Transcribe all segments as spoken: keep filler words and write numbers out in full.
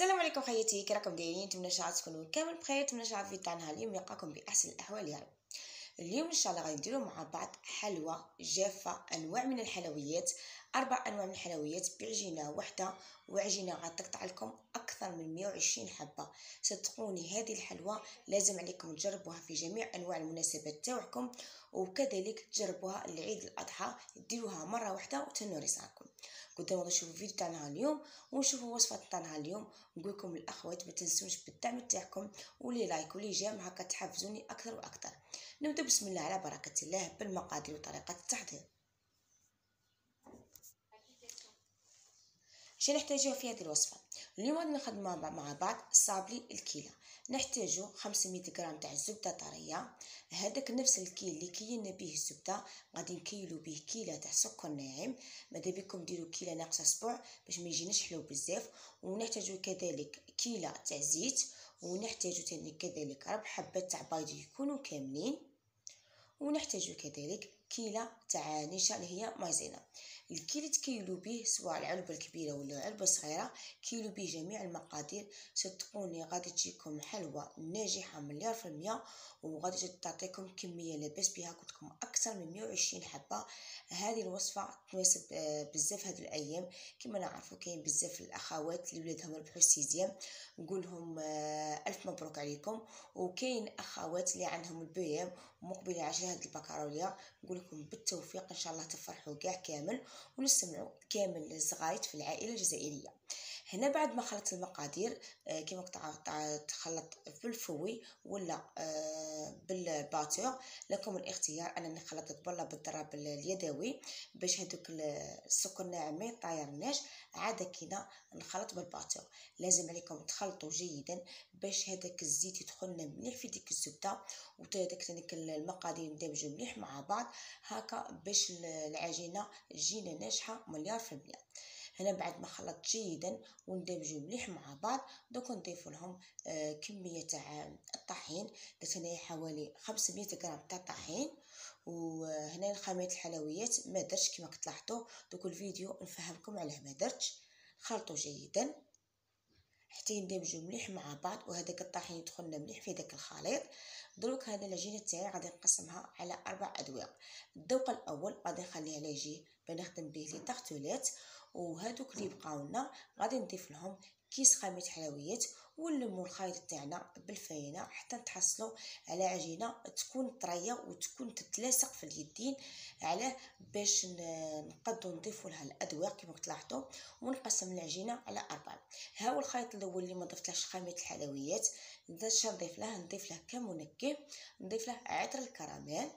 السلام عليكم خياتي، كي راكم دايرين؟ نتمنى شعار تكونوا كامل بخير، نتمنى شعار الفيديو تاعنا اليوم يلقاكم باحسن الاحوال يا رب. اليوم ان شاء الله غادي نديروا مع بعض حلوى جافه، انواع من الحلويات، اربع انواع من الحلويات بعجينه واحده، وعجينه غتقطع لكم اكثر من مية وعشرين حبه. صدقوني هذه الحلوى لازم عليكم تجربوها في جميع انواع المناسبات تاعكم، وكذلك تجربوها لعيد الاضحى، ديروها مره واحده وتنوري صحتكم. كنت نبغي نشوفوا الفيديو تاع نهار اليوم ونشوفوا وصفه تاع نهار اليوم. نقول لكم الاخوات ما تنسوش بالدعم تاعكم ولي لايك ولي جيم، هكا تحفزوني اكثر واكثر. نبدا بسم الله على بركه الله بالمقادير وطريقه التحضير. شنو نحتاجوه في هذه الوصفه؟ اليوم غادي نخدموا مع بعض صابلي الكيله. نحتاجو خمسمية غرام تاع الزبده طريه، هذاك نفس الكيل اللي كيلنا به الزبده غادي نكيلو به كيله تاع سكر ناعم. ماذا بكم ديروا كيله ناقصه سبع باش ما يجيناش حلو بزاف. ونحتاجو كذلك كيله تاع زيت، ونحتاجو ثاني كذلك ربع حبات تاع بيض يكونوا كاملين، ونحتاجو كذلك كيله تاع نشا اللي هي مايزينا. الكيل تكيلو به سواء العلبه الكبيره ولا العلبه الصغيره، كيلو به جميع المقادير. صدقوني غادي تجيكم حلوه ناجحه مليار في المية، وغادي تعطيكم كميه لاباس بها، قلت لكم اكثر من مية وعشرين حبه. هذه الوصفه تناسب بزاف هذه الايام، كما نعرفوا كاين بزاف الاخوات اللي ولادهم ربحوا السيزيام، نقول لهم الف مبروك عليكم. وكاين اخوات اللي عندهم البيام مقبلين على هذه البكالوريا، نقول لكم بالتوفيق ان شاء الله، تفرحوا كاع كامل ونسمعوا كامل الزغايت في العائله الجزائريه. هنا بعد ما خلطت المقادير كما تخلط بالفوي ولا بالباتور، لكم الاختيار. انا اللي خلطت بالله بالضرب اليدوي باش هذوك السكر الناعم ما يطايرناش، عاد كده نخلط بالباتور. لازم عليكم تخلطوا جيدا باش هذاك الزيت يدخل مليح في ديك الزبده، وهذاك المقادير يندمجوا مليح مع بعض، هكا باش العجينه تجينا ناجحه مليار في المية. هنا بعد ما خلطت جيدا وندمجو مليح مع بعض، دوك نضيفو لهم آه كميه تاع الطحين. درت هنايا حوالي خمسمية غرام تاع الطحين. وهنا خاميه الحلويات ما درتش كما كتلاحظوا، دوك الفيديو نفهمكم علاه ما درتش. خلطوا جيدا حتى يندمجو مليح مع بعض، وهذاك الطحين يدخلنا مليح في داك الخليط. دروك هذا العجينه تاعي غادي نقسمها على اربع ادوار. الذوق الاول غادي نخليه على جي بنخدم به لي طاغتولات، وهادوك اللي بقاو لنا غادي نضيف لهم كيس خامه حلويات، ونلموا الخليط تاعنا بالفينه حتى نتحصلوا على عجينه تكون طريه وتكون تتلاصق في اليدين. علاه باش نقدروا نضيفوا لها الادوار كما تلاحظوا، ونقسم العجينه على اربعه. ها هو الخليط الاول اللي ما ضفتلهش خامه الحلويات، باش نضيف له نضيف له كمنكه، نضيف له عطر الكراميل،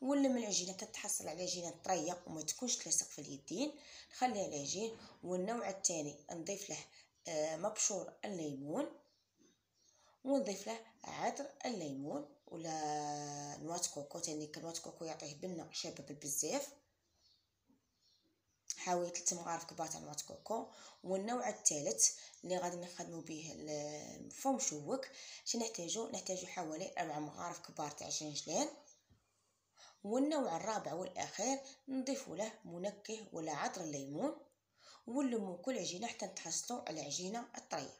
ونلم العجينه تتحصل على عجينه طريه وما تكونش تلصق في اليدين. نخليها العجين. والنوع الثاني نضيف له مبشور الليمون، ونضيف له عطر الليمون ولا نوات كوكو. ثاني نوات كوكو يعطيه بنه شابه بزاف، حاولي ثلاث مغارف كبار تاع نوات كوكو. والنوع الثالث اللي غادي نخدموا به الفم شوك، شنو نحتاجو؟ نحتاجو حوالي اربع مغارف كبار تاع الجنجلان. والنوع الرابع والاخير نضيفوا له منكه ولا عطر الليمون، ونلموا كل عجينه حتى نتحصلوا على عجينه طريه.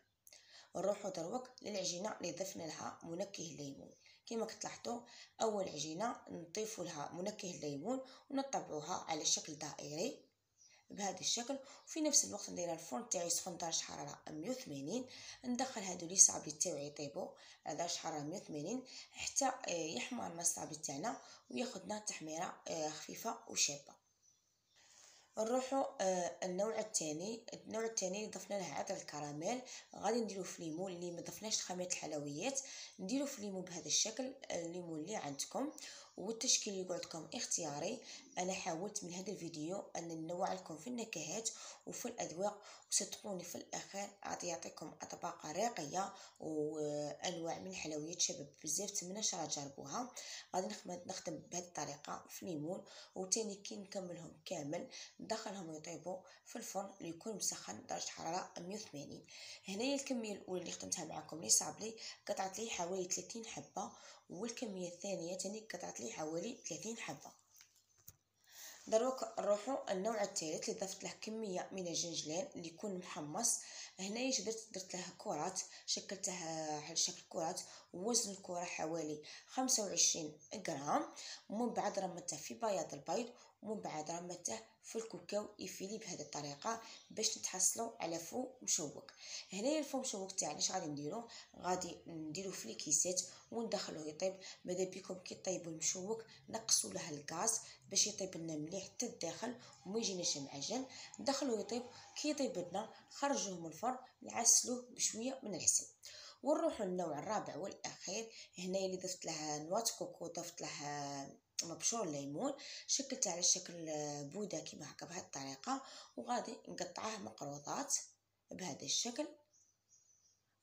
نروحوا دروك للعجينه اللي ضفنا لها منكه الليمون. كما كتلاحظوا اول عجينه نضيفوا لها منكه الليمون، ونطبعوها على شكل دائري بهذا الشكل. وفي نفس الوقت ندير الفرن تاعي سخون درجه حراره مية وثمانين، ندخل هادو لي صابلي تاعي يطيبوا على درجه حراره مية وثمانين حتى يحمرنا الصابلي تاعنا وياخذنا تحميره خفيفه وشابه. نروحوا النوع الثاني. النوع الثاني ضفنا له عطر الكراميل، غادي نديرو في ليمون اللي ما ضفناش خامه الحلويات، نديرو في ليمون بهذا الشكل، الليمون اللي عندكم. والتشكيل اللي قلتلكم اختياري. انا حاولت من هذا الفيديو ان ننوع لكم في النكهات وفي الاذواق، وصدقوني في الاخير غادي يعطيكم اطباق راقيه وانواع من الحلويات شباب بزاف، نتمنى شرا تجربوها. غادي نخدم بهذه الطريقه في ليمون، وثاني كي نكملهم كامل ندخلهم يطيبوا في الفرن اللي يكون مسخن درجه حراره مية وثمانين. هنايا الكميه الاولى اللي خدمتها معكم لي صابلي قطعت لي حوالي ثلاثين حبه، والكميه الثانيه تاني قطعت لي حوالي ثلاثين حبه. دروك نروحو النوع الثالث اللي ضفت له كميه من الجنجلان اللي يكون محمص. هنايا درت درت له كرات، شكلتها على شكل كرات، وزن الكره حوالي خمسة وعشرين غرام. ومن بعد رمته في بياض البيض، ومن بعد رمته في الكاكاو إيفيلي بهذه الطريقه باش نتحصلوا على فو مشوك. هنايا الفو مشوك تاعنا اش غادي نديرو؟ غادي نديرو في الكيسات وندخلوه يطيب. ماذا بيكم كي طيب المشوك نقصوا له الغاز باش يطيب لنا مليح حتى الداخل وما يجيناش معجن. ندخلوه يطيب، كي يطيب لنا نخرجوه من الفرن، نعسلوه بشويه من العسل. ونروحوا للنوع الرابع والاخير. هنايا اللي ضفت لها نوات كوكو، ضفت لها مبشور الليمون، شكلته على شكل بوده كيما هكا بهذه الطريقه، وغادي نقطعه مقروطات بهذا الشكل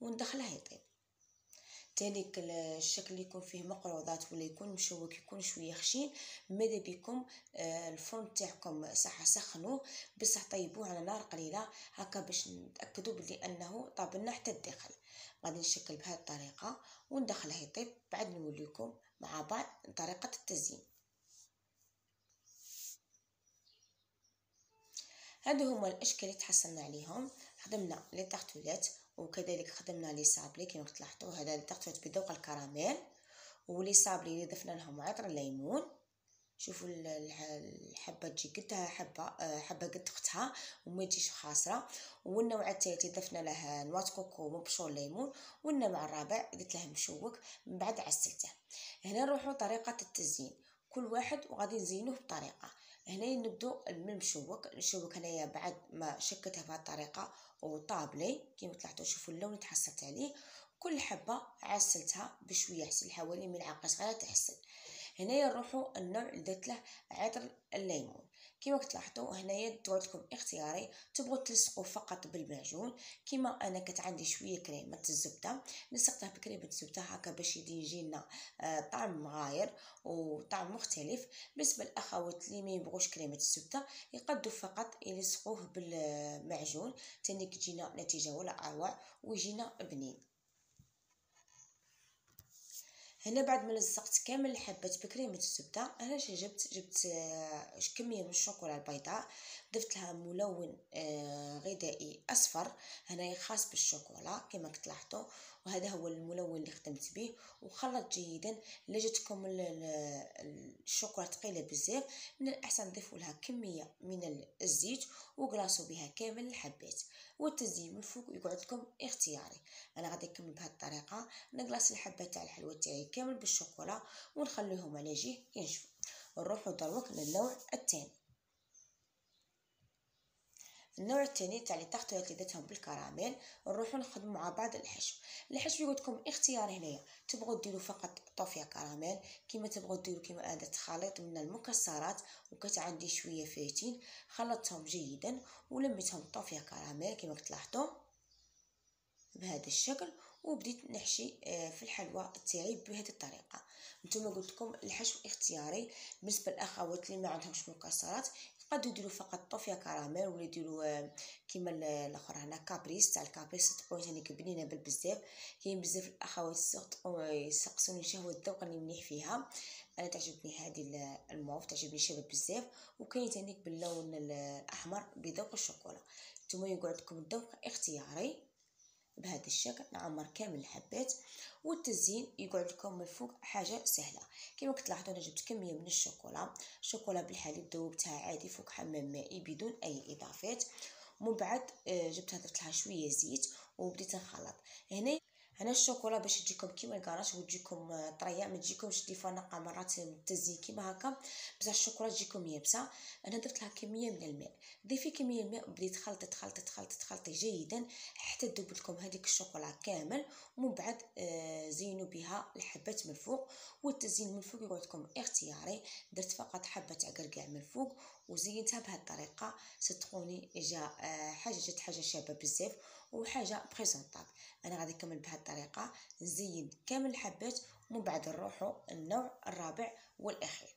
وندخلها يطيب. تاني الشكل اللي يكون فيه مقروضات ولا يكون مشوك يكون شويه خشين، ماذا بكم الفرن تاعكم صح سخنوه، بصح طيبوه على نار قليله هكا باش نتاكدوا بلي انه طاب لنا حتى الداخل. غادي نشكل بهذه الطريقه وندخله يطيب. بعد نوليكم مع بعض طريقه التزيين. هادو هما الاشكال اللي تحصلنا عليهم. خدمنا لي تارتولات وكذلك خدمنا لي صابلي كما تلاحظوا، هذا لي تارتولات بذوق الكراميل، ولي صابلي اللي ضفنا لهم عطر الليمون. شوفوا الحبه تجي قدها حبه حبه قد اختها وما تجيش خاسره. والنوع الثالث ضفنا له نوات كوكو ومبشور الليمون، والنوع الرابع درت له مشوك من بعد عسلته. هنا نروحوا طريقه التزيين، كل واحد وغادي نزينوه بطريقه. هنا نبدو من المشوك. المشوك هنايا بعد ما شكلتها بهذه الطريقه وطابلي كيما طلعتوا، شوفوا اللون اللي تحصلت عليه. كل حبه عسلتها بشويه، عسل حوالي ملعقه صغيره تحسن. هنايا نروحوا النوع اللي درت له عطر الليمون كيما تلاحظوا. هنايا تقعد لكم اختياري، تبغوا تلصقوا فقط بالمعجون. كيما انا كانت عندي شويه كريمه الزبده، لصقتها بكريمه الزبده هكا باش يجي لنا طعم مغاير وطعم مختلف. بالنسبه للاخوات اللي ما يبغوش كريمه الزبده يقدوا فقط يلصقوه بالمعجون، تاني كتجينا نتيجه ولا اروع ويجينا بنين. هنا بعد ما لصقت كامل الحبات بكريمه الزبده، انا جبت جبت كميه من الشوكولا البيضاء، ضفت لها ملون غذائي اصفر هنايا خاص بالشوكولا كما تلاحظوا، وهذا هو الملون اللي خدمت به. وخلط جيدا. الا جاتكم الشوكولا ثقيله بزاف من الاحسن تضيفوا لها كميه من الزيت وقلاصوا بها كامل الحبات. والتزيين من فوق يقعد لكم اختياري. انا غادي نكمل بهذه الطريقه، نقلاص الحبه تاع الحلوى تاعي كامل بالشوكولا ونخليهم على جهه ينشفوا. نروحوا دروك للنوع الثاني. النوع الثاني تاع لي طارطولات اللي درتهم بالكراميل. نروحوا نخدموا مع بعض الحشو. الحشو يقول لكم اختياري، هنايا تبغوا ديروا فقط طوفيه كراميل كيما تبغوا ديروا. كيما هذا خليط من المكسرات وكانت عندي شويه فايتين، خلطتهم جيدا ولميتهم طوفيه كراميل كيما تلاحظوا بهذا الشكل، وبديت نحشي في الحلوى تاعي بهذه الطريقه. نتوما قلت لكم الحشو اختياري. بالنسبه للاخوات اللي ما عندهمش مكسرات قدو يديروا فقط طوفيه كراميل، ولا يديروا كيما الاخر هنا كابريس تاع الكابريس تكون ثاني بنينه بالبزاف. كاين بزاف الاخوات يسقسوني شهوه الذوق اللي مليح فيها، انا تعجبني هذه الموف، تعجبني شابه بزاف. وكاين ثاني باللون الاحمر بذوق الشوكولا. نتوما يقعد لكم الذوق اختياري بهذا الشكل. نعمر كامل الحبات. والتزيين يقعد لكم من فوق حاجه سهله كما تلاحظوا. انا جبت كميه من الشوكولا، شوكولا بالحليب ذوبتها عادي فوق حمام مائي بدون اي اضافات. ومن بعد جبت هدرت لها شويه زيت وبديت نخلط. هنا هنا الشوكولا باش تجيكم كيما الكراش وتجيكم طريه، ما تجيكمش دي فنقه مرات من التزيين كيما هكا، بصح الشوكولا تجيكم يابسه. انا درت لها كميه من الماء. ضيفي كميه من الماء وبديت خلطت خلطت خلطت خلطي جيدا حتى تذوب لكم هذيك الشوكولا كامل. ومن بعد زينوا بها الحبات من فوق. والتزيين من فوق يقعد لكم اختياري. درت فقط حبه عقرقع من فوق وزينتها بهذه الطريقه. صدقوني جا حاجه جات حاجه شابه بزاف وحاجه بريزونطاب. انا غادي نكمل بهذه الطريقه، نزين كامل الحبات ومن بعد نروحوا النوع الرابع والاخير.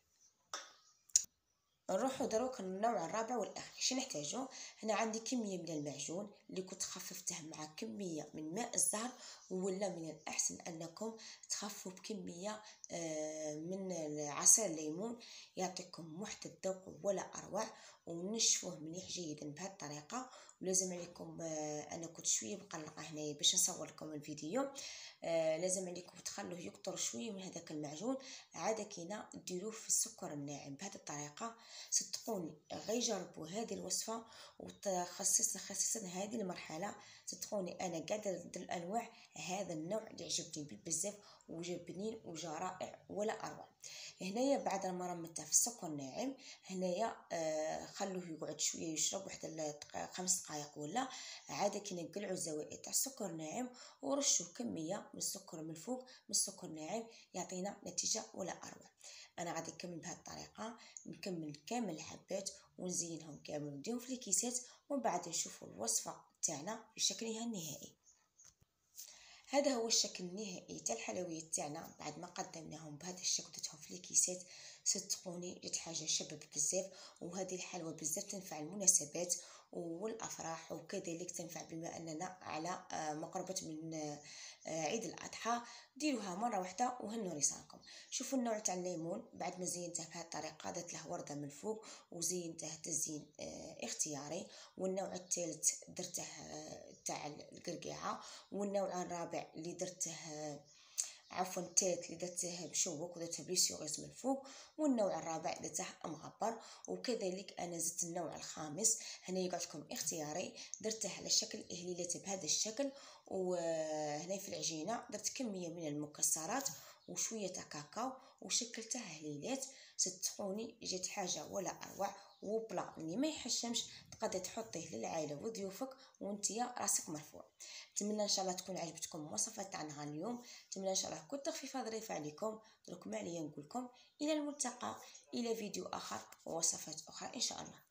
نروحو دروك للنوع الرابع والاخير. شنو نحتاجو هنا؟ عندي كميه من المعجون اللي كنت خففته مع كميه من ماء الزهر، ولا من الاحسن انكم تخففوا بكميه من عصير الليمون، يعطيكم وحده الذوق ولا اروع. ونشفوه مليح جيدا بهذه الطريقه. ولازم عليكم، انا كنت شويه مقلقه هنايا باش نصور لكم الفيديو، لازم عليكم تخلوه يكثر شويه من هذاك المعجون، عاد كينا ديروه في السكر الناعم بهذه الطريقه. صدقوني غيجربوا هذه الوصفه، وخصيصا خصيصا هذه المرحله. صدقوني انا قاعده ضد الانواع، هذا النوع اللي عجبني بزاف وجبنين وجا رائع ولا اروع. هنايا بعد ما رمته في السكر الناعم، هنايا خلوه يقعد شويه يشرب واحد خمس دقائق ولا، عاد كي نقلعوا الزوائد تاع السكر الناعم ورشوا كميه من السكر من الفوق من السكر الناعم، يعطينا نتيجه ولا اروع. انا غادي نكمل بهذه الطريقه، نكمل كامل الحبات ونزينهم كامل نديهم في الكيسات، ومن بعد نشوفوا الوصفه تاعنا في شكلها النهائي. هذا هو الشكل النهائي تاع الحلويات تاعنا بعد ما قدمناهم بهذا الشكل درتهم في الكيسات. صدقوني جات حاجه شابه بزاف، وهذه الحلوه بزاف تنفع المناسبات والافراح، وكذلك تنفع بما اننا على مقربه من عيد الاضحى. ديروها مره واحده وهنوا رسالكم. شوفوا النوع تاع الليمون بعد ما زينته بهذه الطريقه، درت له ورده من فوق وزينته تزيين اختياري. والنوع الثالث درته تاع القرقيعه، والنوع الرابع اللي درته عفوا الثالث اللي درته مشوك ودرته بليسيوغيز من فوق، والنوع الرابع درته مغبر. وكذلك انا زدت النوع الخامس، هنا يقعد لكم اختياري، درته على شكل اهليلات بهذا الشكل. وهنا في العجينه درت كميه من المكسرات وشويه تاع كاكاو وشكلتها هليلات. صدقوني جات حاجه ولا اروع، وبلا اللي ما يحشمش تقدري تحطيه للعائله وضيوفك وانتيا راسك مرفوع. نتمنى ان شاء الله تكون عجبتكم الوصفه تاعنا اليوم، نتمنى ان شاء الله كنت خفيفه ظريفه عليكم. درك ما عليا نقولكم الى الملتقى، الى فيديو اخر ووصفات اخرى ان شاء الله.